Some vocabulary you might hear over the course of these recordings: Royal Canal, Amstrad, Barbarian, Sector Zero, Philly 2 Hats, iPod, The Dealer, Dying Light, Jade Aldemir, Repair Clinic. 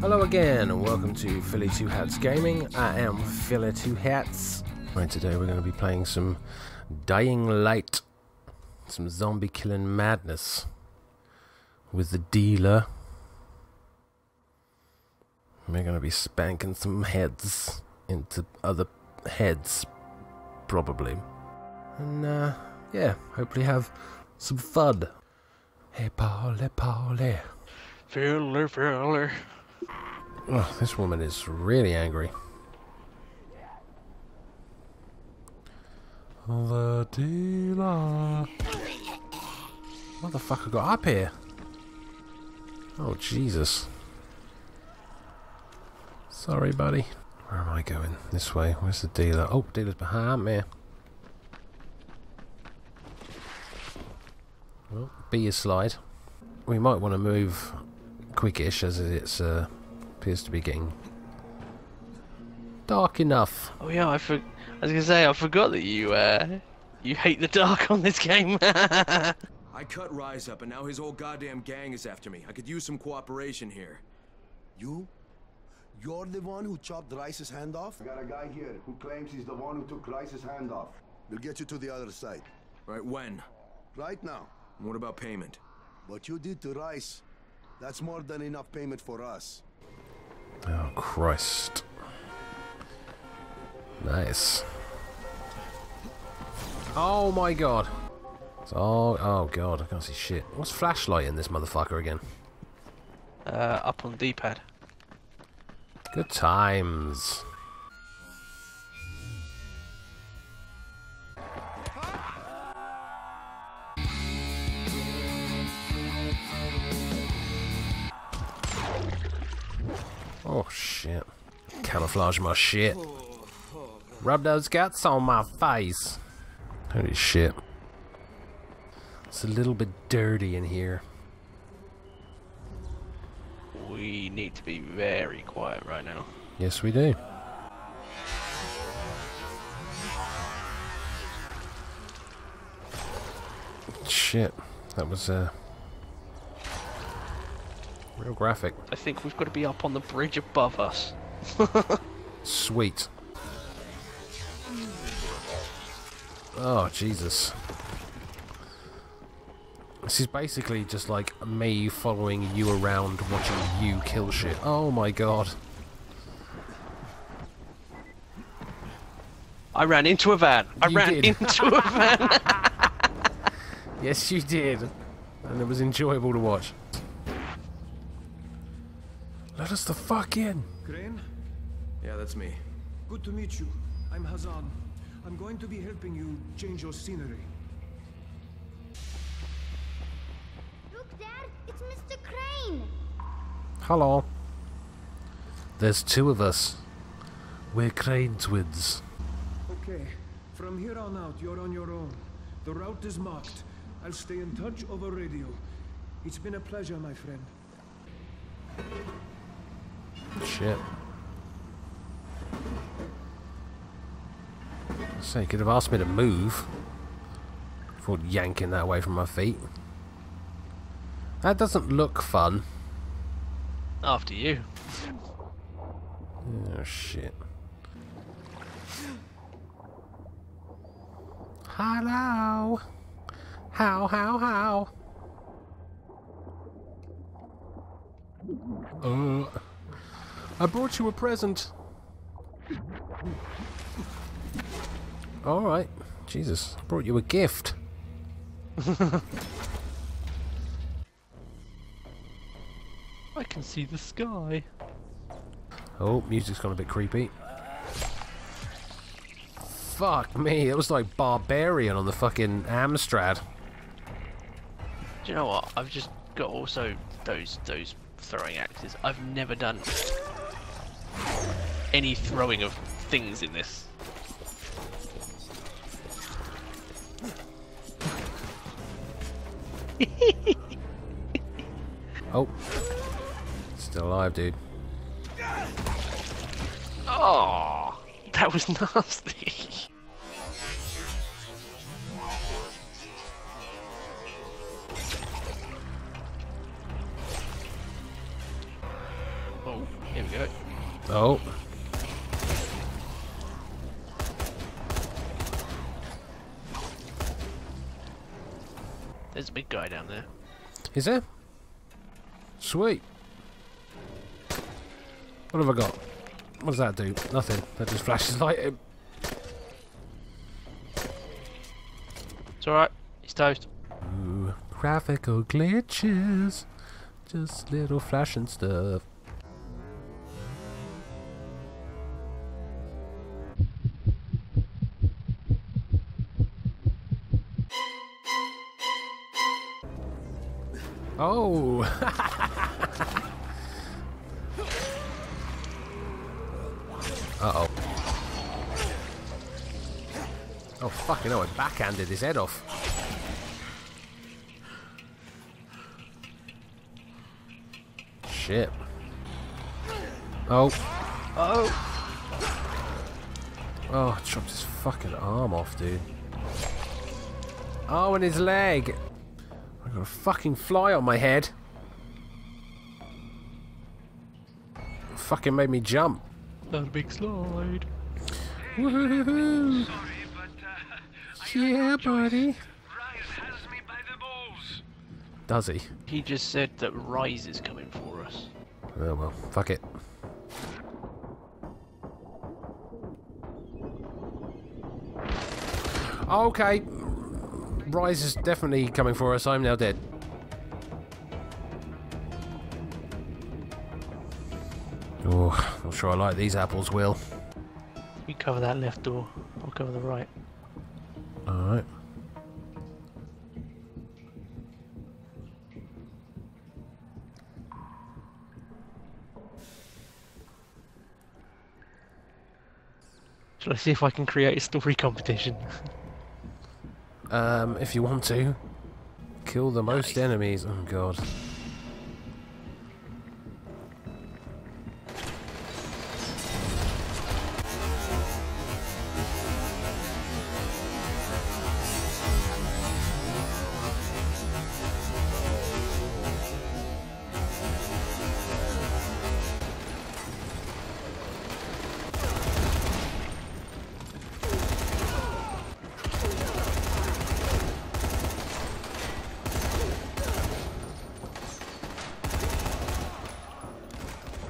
Hello again and welcome to Philly 2 Hats Gaming. I am Philly 2 Hats, and today we're going to be playing some Dying Light, some zombie killing madness with the dealer. We're going to be spanking some heads into other heads, probably. And yeah, hopefully have some fun. Hey, Polly, Polly. Filler, filler. Oh, this woman is really angry. The dealer. What the fuck I got up here? Oh, Jesus. Sorry, buddy. Where am I going? This way. Where's the dealer? Oh, dealer's behind me. Well, be your slide. We might want to move quickish as it's appears to be getting dark enough. Oh yeah, I was gonna say I forgot that you hate the dark on this game. I cut Rise up, and now his whole goddamn gang is after me. I could use some cooperation here. You're the one who chopped Rice's hand off? I got a guy here who claims he's the one who took Rice's hand off. We'll get you to the other side. Right when? Right now. And what about payment? What you did to Rice, that's more than enough payment for us. Oh, Christ. Nice. Oh, my God. Oh, God, I can't see shit. What's flashlight in this motherfucker again? Up on D-pad. Good times. Oh shit. Camouflage my shit. Rub those guts on my face. Holy shit. It's a little bit dirty in here. We need to be very quiet right now. Yes, we do. Shit. That was real graphic. I think we've got to be up on the bridge above us. Sweet. Oh, Jesus. This is basically just like me following you around, watching you kill shit. Oh my God. I ran into a van. I ran into a van. Yes, you did. And it was enjoyable to watch. Let us the fuck in. Crane? Yeah, that's me. Good to meet you. I'm Hazan. I'm going to be helping you change your scenery. Look, Dad, it's Mr. Crane. Hello. There's two of us. We're Crane twins. Okay. From here on out, you're on your own. The route is marked. I'll stay in touch over radio. It's been a pleasure, my friend. Shit. So you could have asked me to move before yanking that away from my feet. That doesn't look fun. After you. Oh shit. Hello. How? I brought you a present. Alright. Jesus, I brought you a gift. I can see the sky. Oh, music's gone a bit creepy. Fuck me, it was like Barbarian on the fucking Amstrad. Do you know what? I've just got also those throwing axes. I've never done any throwing of things in this. Oh, still alive, dude. Oh, that was nasty. Oh. Oh. There's a big guy down there. Is there? Sweet. What have I got? What does that do? Nothing. That just flashes light him. It's alright. He's toast. Ooh, graphical glitches. Just little flashing stuff. Oh! Uh-oh. Oh, fucking hell, I backhanded his head off. Shit. Oh. Oh! Oh, I chopped his fucking arm off, dude. Oh, and his leg! Got a fucking fly on my head. It fucking made me jump. That a big slide. Woohoo! Yeah, buddy. Choice. Rise has me by the balls. Does he? He just said that Rise is coming for us. Oh well, fuck it. Okay. Rise is definitely coming for us. I'm now dead. Oh, not sure I like these apples, Will. You cover that left door. I'll cover the right. Alright. Shall I see if I can create a story competition? If you want to. Kill the most enemies. Oh, God.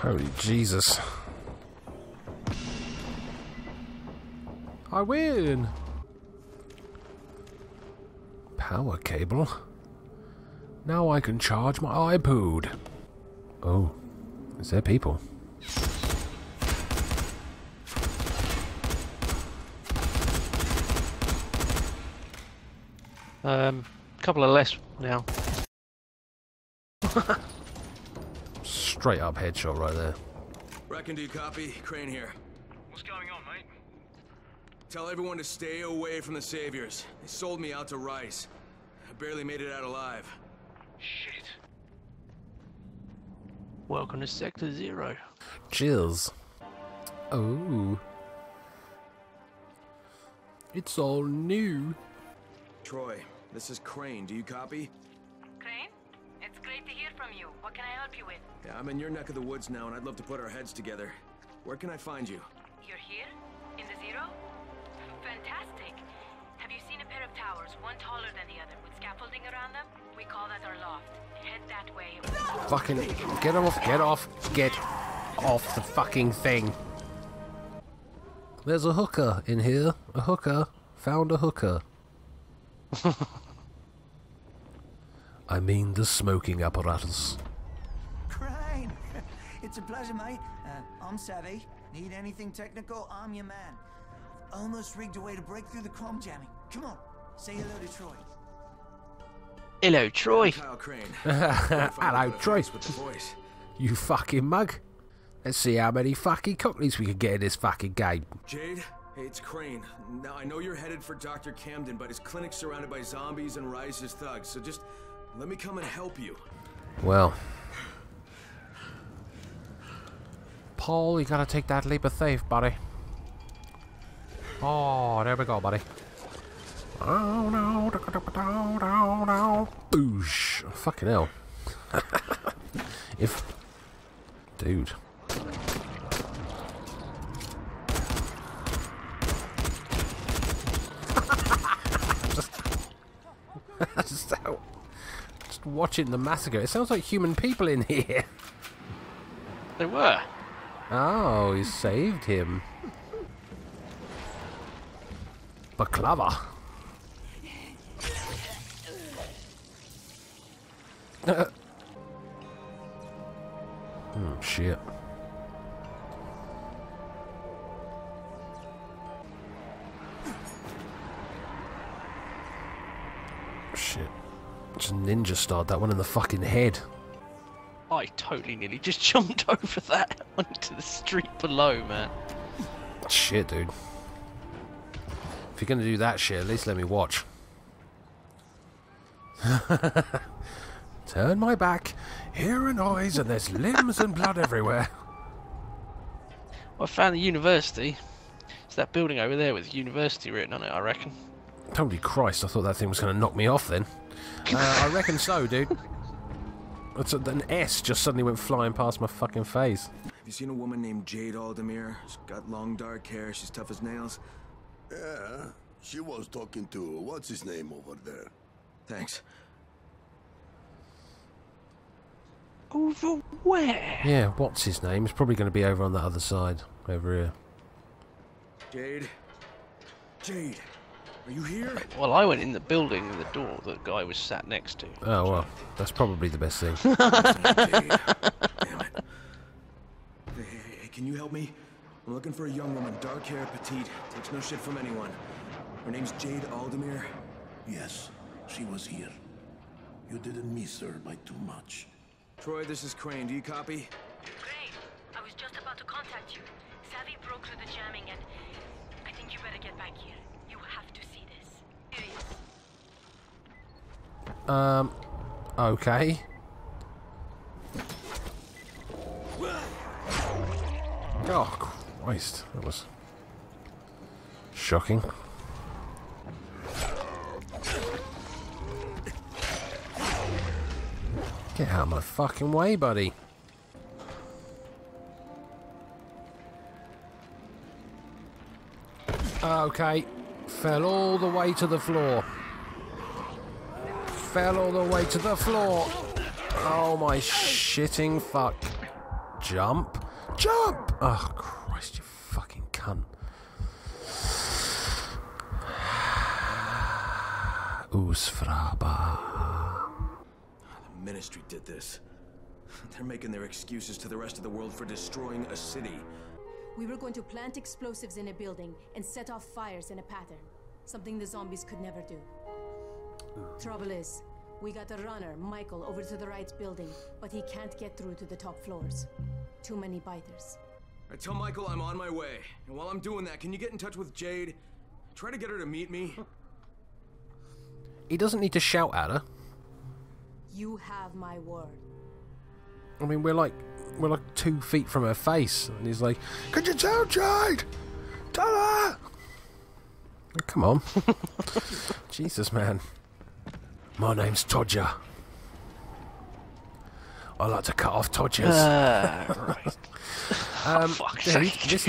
Holy Jesus. I win! Power cable? Now I can charge my iPod. Oh, is there people? Couple of less now. Straight up headshot right there. Reckon, do you copy? Crane here. What's going on, mate? Tell everyone to stay away from the Saviors. They sold me out to Rice. I barely made it out alive. Shit. Welcome to Sector Zero. Chills. Oh. It's all new. Troy, this is Crane. Do you copy? You. What can I help you with? Yeah, I'm in your neck of the woods now, and I'd love to put our heads together. Where can I find you? You're here? In the Zero? Fantastic! Have you seen a pair of towers, one taller than the other, with scaffolding around them? We call that our loft. Head that way. No! Fucking get off, get off, get off the fucking thing. There's a hooker in here. A hooker. Found a hooker. I mean the smoking apparatus. Crane! It's a pleasure, mate. I'm savvy. Need anything technical? I'm your man. Almost rigged a way to break through the crom jamming. Come on, say hello to Troy. Hello, Troy. Hello, Crane. Hello, Troy. You fucking mug. Let's see how many fucking companies we can get in this fucking game. Jade, hey, it's Crane. Now, I know you're headed for Dr. Camden, but his clinic's surrounded by zombies and Rise's thugs, so just... let me come and help you. Well. Paul, you gotta take that leap of faith, buddy. Oh, there we go, buddy. Oh, no. Boosh. Fucking hell. If... dude. just watching the massacre. It sounds like human people in here. They were. Oh, you saved him. Baklava. Oh, shit. Shit. Just ninja starred that one in the fucking head. I totally nearly just jumped over that onto the street below, man. Shit, dude. If you're gonna do that shit, at least let me watch. Turn my back, hear a noise, and there's limbs and blood everywhere. Well, I found the university. It's that building over there with university written on it, I reckon. Holy Christ, I thought that thing was going to knock me off then. I reckon so, dude. It's an S just suddenly went flying past my fucking face. Have you seen a woman named Jade Aldemir? She's got long dark hair, she's tough as nails. Yeah, she was talking to what's his name over there. Thanks. Over where? Yeah, what's his name? It's probably going to be over on the other side, over here. Jade. Jade, are you here? Well, I went in the building and the door that guy was sat next to. Oh, well, that's probably the best thing. Damn it. Hey, can you help me? I'm looking for a young woman, dark hair, petite, takes no shit from anyone. Her name's Jade Aldemir. Yes, she was here. You didn't miss her by too much. Troy, this is Crane. Do you copy? Crane, I was just about to contact you. Savvy broke through the jamming and I think you better get back here. You have to see this. Here it is. Okay. Oh, Christ. That was shocking. Get out of my fucking way, buddy. Okay. Fell all the way to the floor. Fell all the way to the floor. Oh, my shitting fuck. Jump. Jump! Oh, Christ, you fucking cunt. Usfraba. Ministry did this. They're making their excuses to the rest of the world for destroying a city. We were going to plant explosives in a building and set off fires in a pattern. Something the zombies could never do. Trouble is, we got the runner, Michael, over to the right building, but he can't get through to the top floors. Too many biters. I tell Michael I'm on my way, and while I'm doing that, can you get in touch with Jade? Try to get her to meet me. He doesn't need to shout at her. You have my word. I mean, we're like 2 feet from her face, and he's like, "Could you tell Jade? Tell her!" Oh, come on, Jesus, man. My name's Todger. I like to cut off Todgers.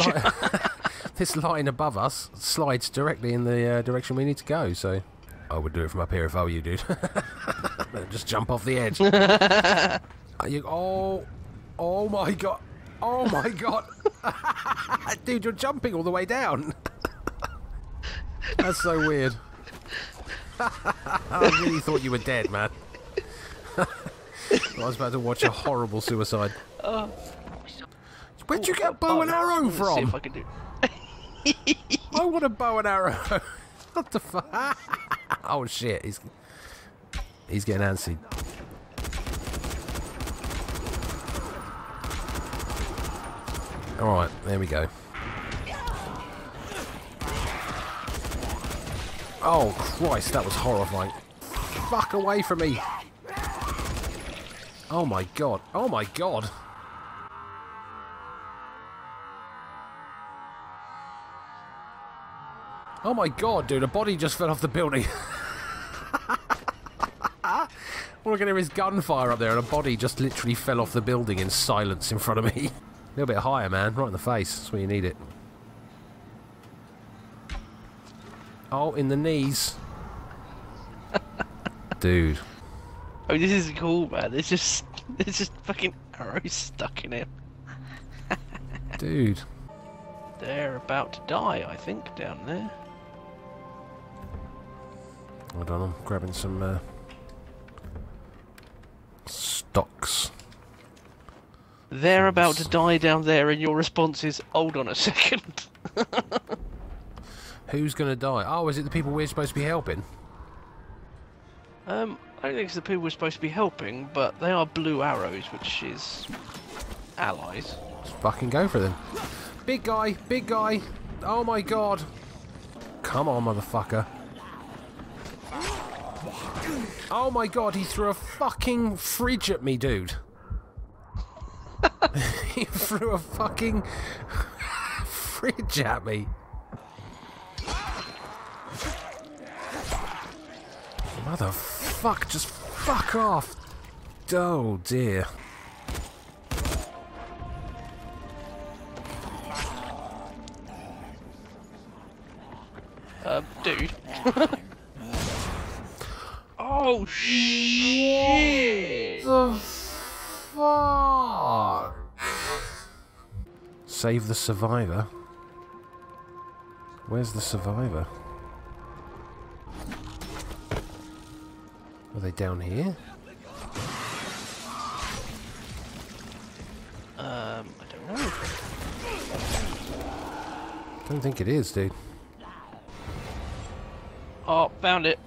Right. This line above us slides directly in the direction we need to go. So, I would do it from up here if I were you, dude. Just jump off the edge. Oh my god. Oh my god. Dude, you're jumping all the way down. That's so weird. I really thought you were dead, man. I was about to watch a horrible suicide. Where'd you get bow and arrow from? See if I can do it. I want a bow and arrow. What the fuck? Oh shit, he's getting antsy. Alright, there we go. Oh Christ, that was horrifying. Fuck away from me. Oh my god. Oh my god. Oh my god, dude, a body just fell off the building. All I can hear is gunfire up there, and a body just literally fell off the building in silence in front of me. A little bit higher, man. Right in the face. That's where you need it. Oh, in the knees. Dude. I mean, this is cool, man. There's just fucking arrows stuck in him. Dude. They're about to die, I think, down there. Hold on, I'm grabbing some stocks. They're about to die down there, and your response is, hold on a second. Who's gonna die? Oh, is it the people we're supposed to be helping? I don't think it's the people we're supposed to be helping, but they are blue arrows, which is allies. Let's fucking go for them. Big guy, big guy. Oh my god. Come on, motherfucker. Oh my god, he threw a fucking fridge at me, dude. He threw a fucking fridge at me. Motherfuck, just fuck off. Oh dear. Dude. Oh shit! The fuck! Save the survivor. Where's the survivor? Are they down here? I don't know. Don't think it is, dude. Oh, found it.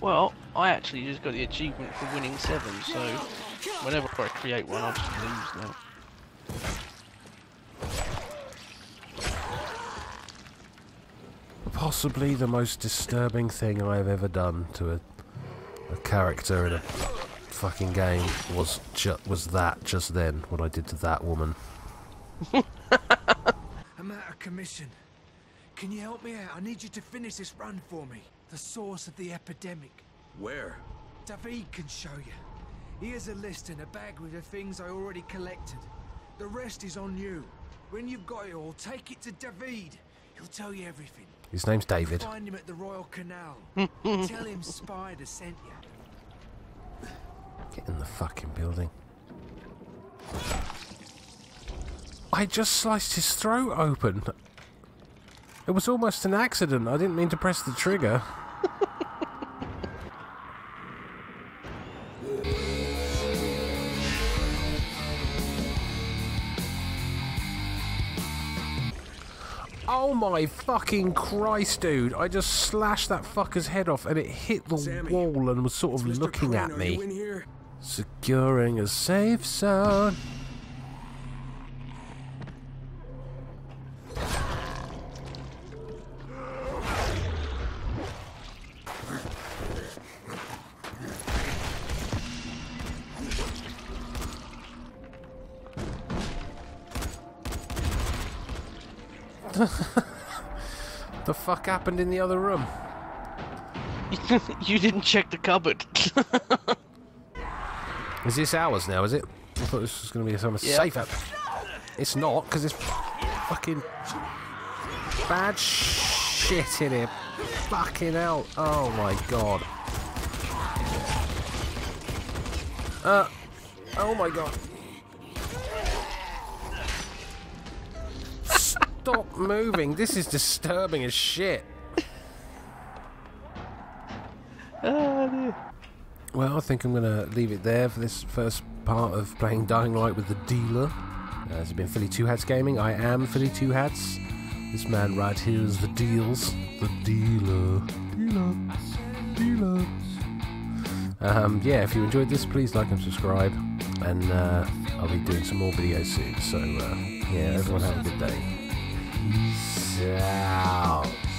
Well, I actually just got the achievement for winning 7, so whenever I create one, I'll just lose now. Possibly the most disturbing thing I have ever done to a character in a fucking game was that just then, what I did to that woman. I'm out of commission. Can you help me out? I need you to finish this run for me. The source of the epidemic. Where? David can show you. Here's a list and a bag with the things I already collected. The rest is on you. When you've got it all, take it to David. He'll tell you everything. His name's David. Find him at the Royal Canal. Tell him Spider sent you. Get in the fucking building. I just sliced his throat open. It was almost an accident. I didn't mean to press the trigger. Oh my fucking Christ, dude. I just slashed that fucker's head off and it hit the wall and was sort of looking at me. Securing a safe zone. The fuck happened in the other room? You didn't check the cupboard. Is this ours now, is it? I thought this was going to be some safe up. It's not, because it's fucking bad shit in here. Fucking hell. Oh my god. Oh my god. Stop moving. This is disturbing as shit. Oh, dear. Well, I think I'm going to leave it there for this first part of playing Dying Light with the Dealer. This has been Philly 2 Hats Gaming. I am Philly 2 Hats. This man right here is the Deals. The Dealer. Dealer. Dealer. Yeah, if you enjoyed this, please like and subscribe. And I'll be doing some more videos soon. So, yeah, everyone have a good day. Out.